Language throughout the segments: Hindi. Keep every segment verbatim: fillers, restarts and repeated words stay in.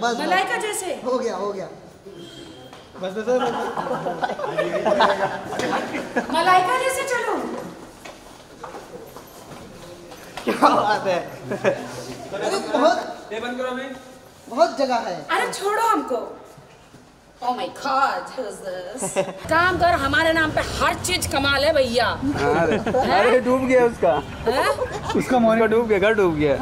बस मलाइका जैसे हो गया हो गया बस बस मलाइका जैसे चलो। क्या बात है, अरे बहुत ये बंद करो, हमें बहुत जगह है। अरे छोड़ो हमको। Oh my God, who's this? काम कर, हमारे नाम पे हर चीज कमाल है भैया। अरे डूब गया उसका है? उसका मोनिका डूब गया, घर डूब गया।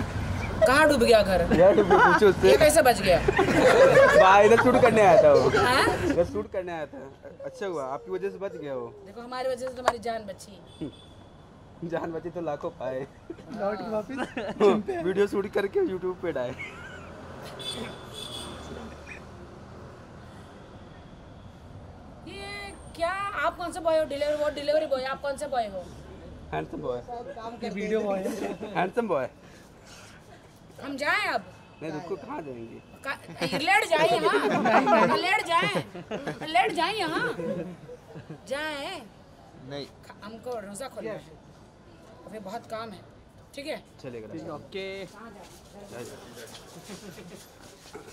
कहाँ डूब गया घर? पूछो उससे। ये कैसे बच गया? भाई शूट करने आया था वो। हाँ? शूट करने आया था। अच्छा हुआ आपकी वजह से बच गया वो। देखो हमारी वजह से तुम्हारी जान बची। जान बची तो लाखों पाए। लौट के वापस वीडियो शूट करके यूट्यूब पे डाले। क्या आप कौन से बॉय हो? Delivery boy, delivery boy. आप कौन से बॉय हो? Handsome boy, video boy, handsome boy. हम जाएं अब? नहीं रुको, कहाँ जाएंगे? लेट जाएं यहाँ, लेट जाएं, लेट जाएं यहाँ जाएं। नहीं हमको रोजा खोलना है, अभी बहुत काम है। ठीक है चलेगा, ओके।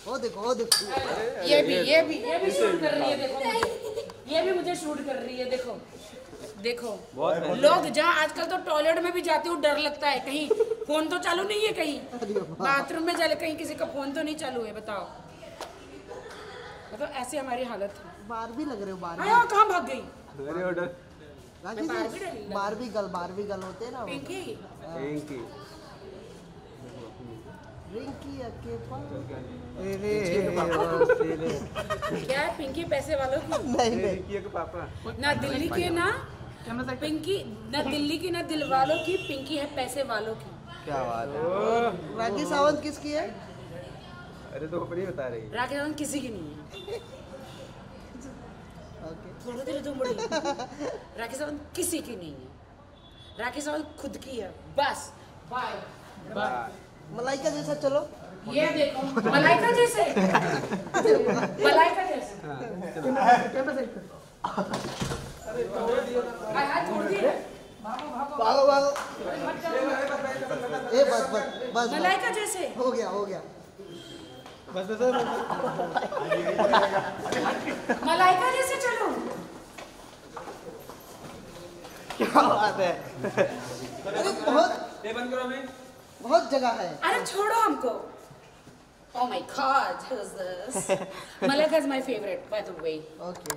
ओ देखो ओ देखो, ये भी ये भी ये भी शूट कर रही है। देखो ये भी मुझे शूट कर रही है। देखो देखो लोग जहाँ आजकल तो टॉयलेट में भी जाते हो डर लगता है, कहीं फोन तो चालू नहीं है, कहीं बाथरूम में जाले कहीं किसी का फोन तो नहीं चालू है। बताओ मतलब ऐसी हमारी हालत है। बार भी लग रहे हो, बार कहाँ भाग गई? बारहवीं गल बारहवीं गल होते ना। पिंकी पिंकी पिंकी के पापा। क्या पिंकी पैसे वालों की? नहीं नहीं, पिंकी के पापा ना दिल्ली के ना, पिंकी ना दिल्ली की ना दिल वालों की, पिंकी है पैसे वालों की। क्या बात है। राखी सावंत किसकी है? अरे तो अपनी बता रही है। राखी सावंत किसी की नहीं है। राखी सावंत किसी की नहीं है, राखी सावंत खुद की है। बस बाय बाय। मलाइका जैसा चलो। ये देखो मलाइका जैसे, मलाइका जैसे। भागो भागो, ये बस बस बस मलाइका जैसे हो गया हो गया बस बस मलाइका जैसे चलो। क्या बात है, अरे बहुत ये बंद करो, हमें बहुत जगह है। अरे छोड़ो हमको। Oh my God, who's this? Malaika is my favorite, by the way. Okay.